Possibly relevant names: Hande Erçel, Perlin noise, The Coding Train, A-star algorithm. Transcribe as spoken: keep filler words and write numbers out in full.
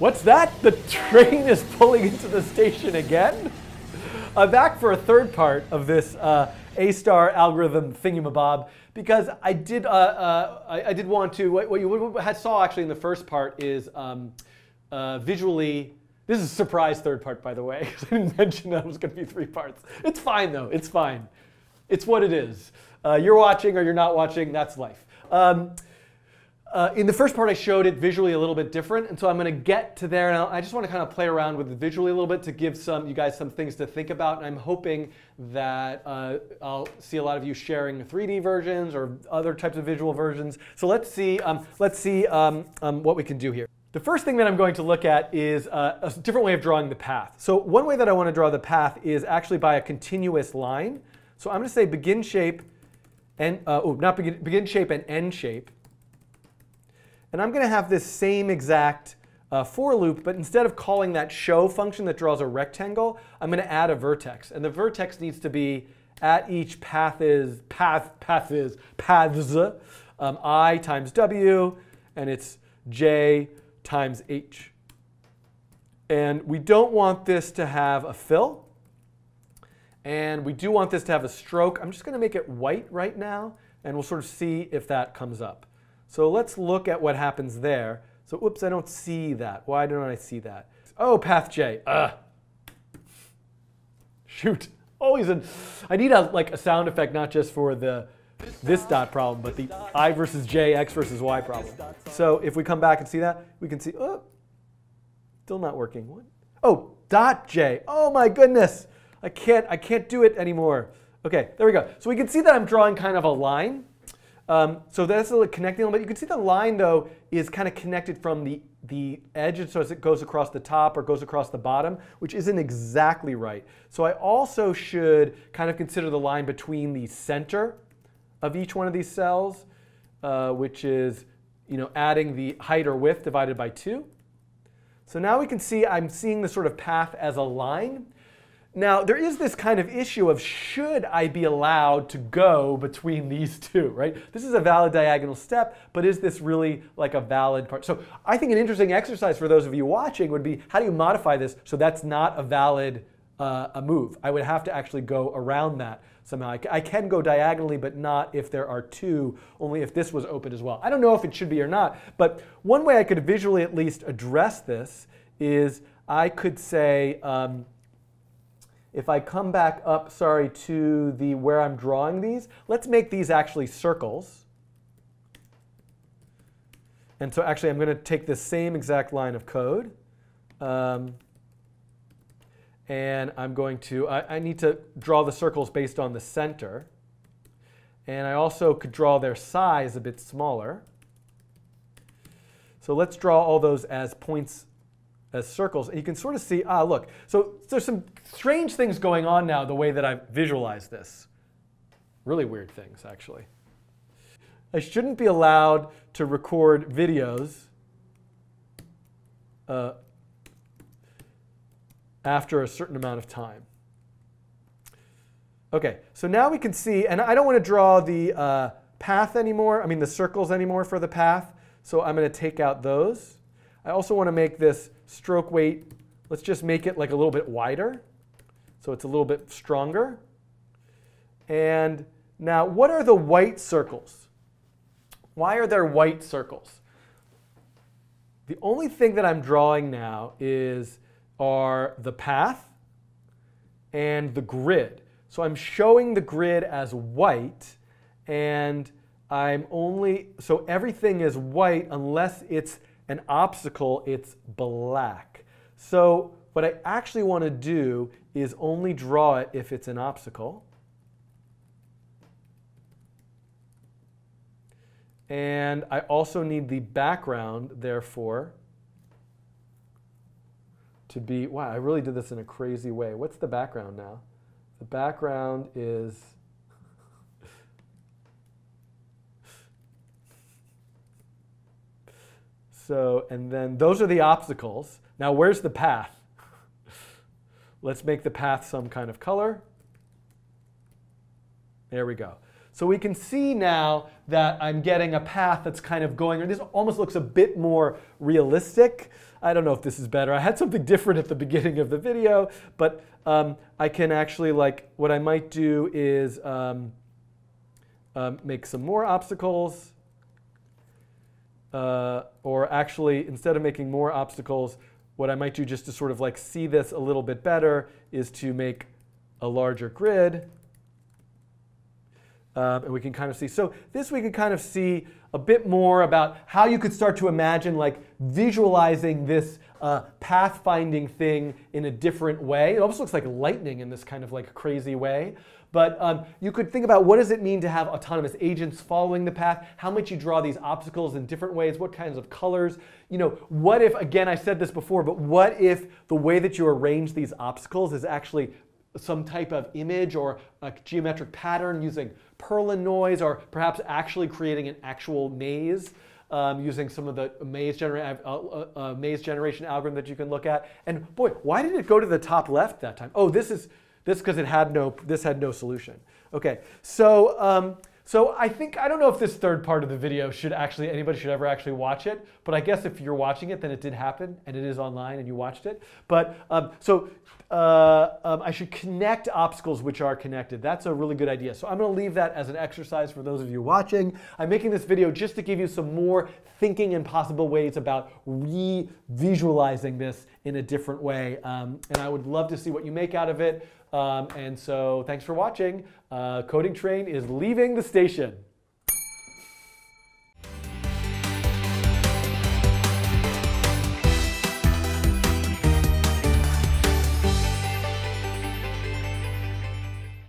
What's that? The train is pulling into the station again? I'm back for a third part of this uh, A-star algorithm thingamabob, because I did, uh, uh, I, I did want to, what, what you what I saw actually in the first part is um, uh, visually, this is a surprise third part, by the way, because I didn't mention that it was going to be three parts. It's fine though, it's fine. It's what it is. Uh, you're watching or you're not watching, that's life. Um, uh, in the first part I showed it visually a little bit different, and so I'm going to get to there, and I'll, I just want to kind of play around with it visually a little bit to give some you guys some things to think about, and I'm hoping that uh, I'll see a lot of you sharing three D versions or other types of visual versions. So let's see, um, let's see um, um, what we can do here. The first thing that I'm going to look at is uh, a different way of drawing the path. So one way that I want to draw the path is actually by a continuous line. So I'm going to say begin shape and, uh, oh, not begin, begin shape and end shape. And I'm going to have this same exact uh, for loop, but instead of calling that show function that draws a rectangle, I'm going to add a vertex. And the vertex needs to be at each path is, path, path is, paths, um, I times W, and it's J times H. And we don't want this to have a fill, and we do want this to have a stroke. I'm just going to make it white right now, and we'll sort of see if that comes up. So let's look at what happens there. So oops, I don't see that. Why don't I see that? Oh, path J. Ugh. Shoot. Always an, I need a, like a sound effect, not just for the this dot problem, but the I versus J, X versus Y problem. So if we come back and see that, we can see, oh, still not working. What? Oh, dot J. Oh my goodness. I can't, I can't do it anymore. Okay, there we go. So we can see that I'm drawing kind of a line. Um, so that's a little connecting element. You can see the line though is kind of connected from the, the edge, so as it goes across the top or goes across the bottom, which isn't exactly right. So I also should kind of consider the line between the center of each one of these cells, uh, which is, you know, adding the height or width divided by two. So now we can see I'm seeing the sort of path as a line. Now there is this kind of issue of should I be allowed to go between these two, right? This is a valid diagonal step, but is this really like a valid part? So I think an interesting exercise for those of you watching would be how do you modify this so that's not a valid uh, a move? I would have to actually go around that somehow. I can go diagonally, but not if there are two, only if this was open as well. I don't know if it should be or not, but one way I could visually at least address this is I could say, um, if I come back up, sorry, to the where I'm drawing these, let's make these actually circles. And so actually I'm going to take the same exact line of code. Um, and I'm going to, I, I need to draw the circles based on the center. And I also could draw their size a bit smaller. So let's draw all those as points, as circles, and you can sort of see, ah, look, so there's some strange things going on now the way that I've visualized this. Really weird things, actually. I shouldn't be allowed to record videos uh, after a certain amount of time. Okay, so now we can see, and I don't want to draw the uh, path anymore, I mean the circles anymore for the path, so I'm going to take out those. I also want to make this stroke weight, let's just make it like a little bit wider, so it's a little bit stronger. And now, what are the white circles? Why are there white circles? The only thing that I'm drawing now is are the path and the grid. So I'm showing the grid as white, and I'm only, so everything is white unless it's an obstacle, it's black. So what I actually want to do is only draw it if it's an obstacle. And I also need the background, therefore, to be, wow, I really did this in a crazy way. What's the background now? The background is, so, and then those are the obstacles. Now where's the path? Let's make the path some kind of color. There we go. So we can see now that I'm getting a path that's kind of going, or this almost looks a bit more realistic. I don't know if this is better. I had something different at the beginning of the video, but um, I can actually, like, what I might do is um, um, make some more obstacles. Uh, or actually, instead of making more obstacles, what I might do just to sort of like see this a little bit better is to make a larger grid. Um, and we can kind of see. So this we can kind of see a bit more about how you could start to imagine like visualizing this uh, pathfinding thing in a different way. It almost looks like lightning in this kind of like crazy way. But um, you could think about what does it mean to have autonomous agents following the path, how much you draw these obstacles in different ways, what kinds of colors. You know, what if, again, I said this before, but what if the way that you arrange these obstacles is actually some type of image or a geometric pattern using Perlin noise, or perhaps actually creating an actual maze um, using some of the maze, genera uh, uh, uh, maze generation algorithm that you can look at. And boy, why did it go to the top left that time? Oh, this is this because it had no this had no solution. Okay, so um, so I think I don't know if this third part of the video should actually anybody should ever actually watch it, but I guess if you're watching it, then it did happen and it is online and you watched it. But um, so. Uh, um, I should connect obstacles which are connected. That's a really good idea. So I'm going to leave that as an exercise for those of you watching. I'm making this video just to give you some more thinking and possible ways about re-visualizing this in a different way. Um, and I would love to see what you make out of it. Um, and so thanks for watching. Uh, Coding Train is leaving the station.